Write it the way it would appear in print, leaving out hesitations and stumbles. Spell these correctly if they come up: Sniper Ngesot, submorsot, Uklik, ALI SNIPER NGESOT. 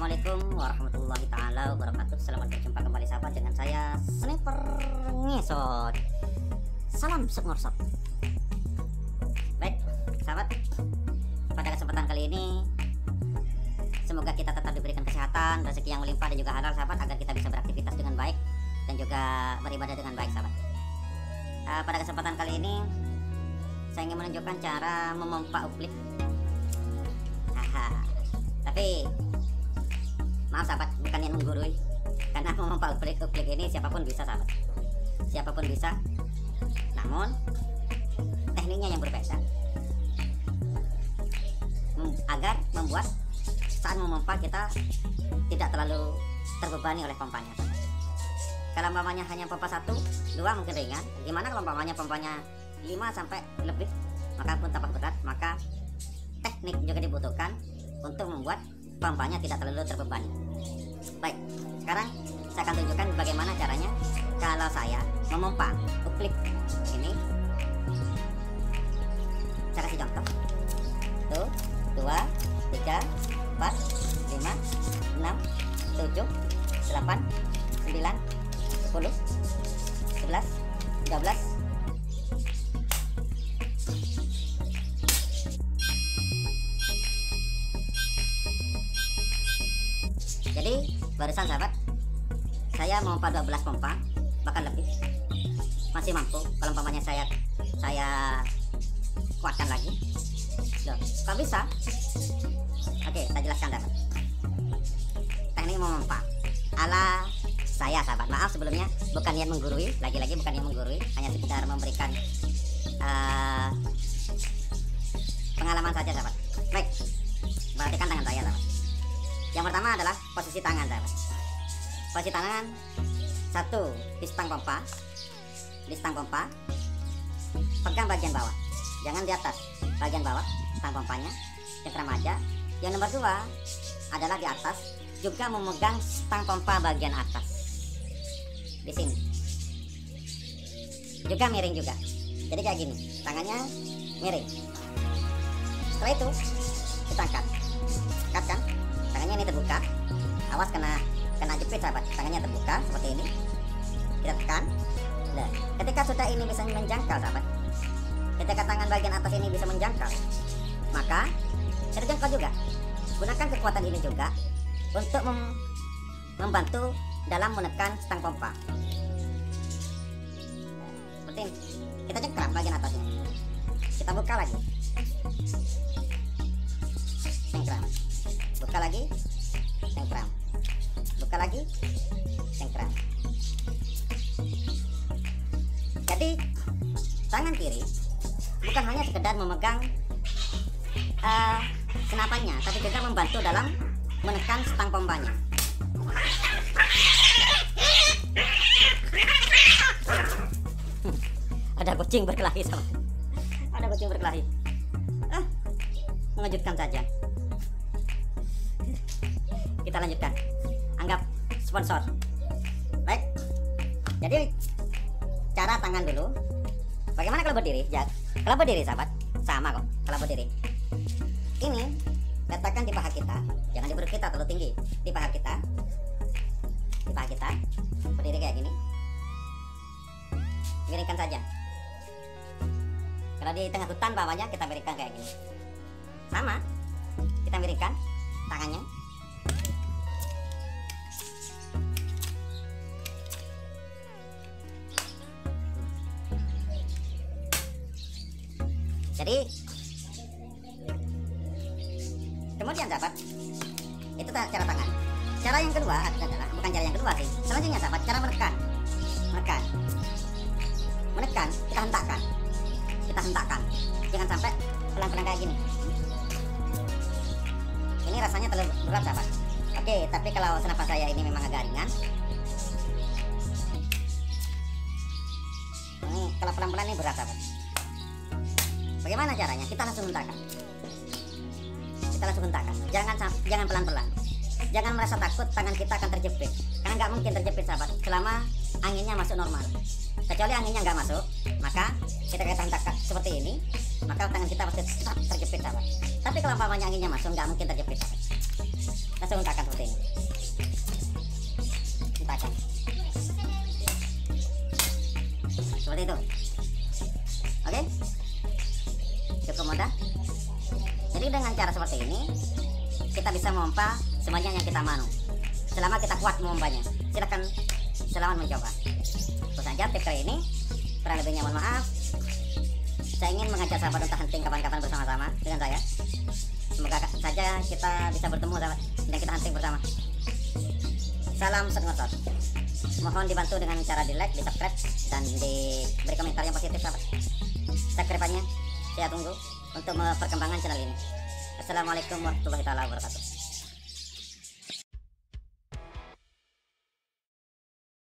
Assalamualaikum warahmatullahi taala wabarakatuh. Selamat berjumpa kembali sahabat dengan saya Sniper Ngesot. Salam submorsot. Baik sahabat, pada kesempatan kali ini semoga kita tetap diberikan kesehatan, rezeki yang melimpah dan juga halal sahabat, agar kita bisa beraktivitas dengan baik dan juga beribadah dengan baik sahabat. Pada kesempatan kali ini saya ingin menunjukkan cara memompa uklik. Tapi maaf sahabat, bukan yang menggurui, karena memompa uklik ini siapapun bisa sahabat, siapapun bisa, namun tekniknya yang berbeda agar membuat saat memompa kita tidak terlalu terbebani oleh pompanya. Kalau pompanya hanya pompa 1, 2 mungkin ringan. Gimana kalau pompanya 5 sampai lebih, maka pun tampak berat. Maka teknik juga dibutuhkan untuk membuat pompanya tidak terlalu terbebani. Baik, sekarang saya akan tunjukkan bagaimana caranya kalau saya memompa uklik ini. Saya kasih contoh. 1, 2, 3, 4, 5, 6, 7, 8, 9, 10, 11, 12. Jadi barusan sahabat, saya memompa 12 pompa, bahkan lebih. Masih mampu. Kalau pompanya saya kuatkan lagi. Loh, kok bisa? Oke, saya jelaskan sahabat. Teknik memompa ala saya sahabat. Maaf sebelumnya, bukan niat menggurui. Lagi-lagi bukan niat menggurui, hanya sekedar memberikan pengalaman saja sahabat. Baik, perhatikan tangan saya sahabat. Yang pertama adalah posisi tangan sahabat. Posisi tangan 1, pistang pompa, pegang bagian bawah, jangan di atas, bagian bawah pistang pompanya, cengkram aja. Yang nomor 2 adalah di atas, juga memegang pistang pompa bagian atas, di sini, juga miring juga. Jadi kayak gini, tangannya miring. Setelah itu kita angkat kan? Tangannya ini terbuka, awas kena jepit sahabat. Tangannya terbuka seperti ini, kita tekan. Nah, ketika sudah ini bisa menjangkau sahabat, ketika tangan bagian atas ini bisa menjangkau, maka terjangkau juga. Gunakan kekuatan ini juga untuk membantu dalam menekan stang pompa. Seperti ini, kita cengkram bagian atasnya, kita buka lagi, cengkram. Buka lagi, cengkram. Buka lagi, cengkram. Jadi tangan kiri bukan hanya sekedar memegang senapannya, tapi juga membantu dalam menekan stang pompanya. Ada kucing berkelahi sama. Ada kucing berkelahi. Mengejutkan saja. Kita lanjutkan, anggap sponsor. Baik, jadi cara tangan dulu. Bagaimana kalau berdiri? Ya, kalau berdiri sahabat sama kok. Kalau berdiri ini letakkan di paha kita, jangan di perut kita terlalu tinggi, di paha kita, di paha kita. Berdiri kayak gini, miringkan saja. Kalau di tengah hutan bawahnya kita miringkan kayak gini, sama kita miringkan tangannya. Jadi kemudian sahabat, itu cara tangan. Cara yang kedua adalah, bukan cara yang kedua sih, selanjutnya sahabat, cara menekan. Kita hentakkan, jangan sampai pelan-pelan kayak gini. Ini rasanya terlalu berat sahabat. Oke, tapi kalau senapan saya ini memang agak ringan, ini kalau pelan-pelan ini berat sahabat. Bagaimana caranya? Kita langsung hentakkan. Kita langsung hentakkan. Jangan pelan-pelan. Jangan merasa takut tangan kita akan terjepit. Karena nggak mungkin terjepit sahabat, selama anginnya masuk normal. Kecuali anginnya nggak masuk, maka kita hentakkan seperti ini, maka tangan kita pasti tetap terjepit sahabat. Tapi kalau umpamanya anginnya masuk, nggak mungkin terjepit sahabat. langsung untakan seperti ini. Untakan seperti itu. Oke, cukup mudah. Jadi dengan cara seperti ini kita bisa memompa semuanya yang kita mau, selama kita kuat memompanya. Silahkan, selamat mencoba. Terus saja tip kali ini, kurang lebihnya mohon maaf. Saya ingin mengajak sahabat untuk hunting kapan-kapan bersama-sama dengan saya. Semoga saja kita bisa bertemu dan kita hunting bersama. Salam Ngesot. Mohon dibantu dengan cara di like, di subscribe, dan diberi komentar yang positif sahabat. Subscribe-annya saya tunggu untuk perkembangan channel ini. Assalamualaikum warahmatullahi wabarakatuh.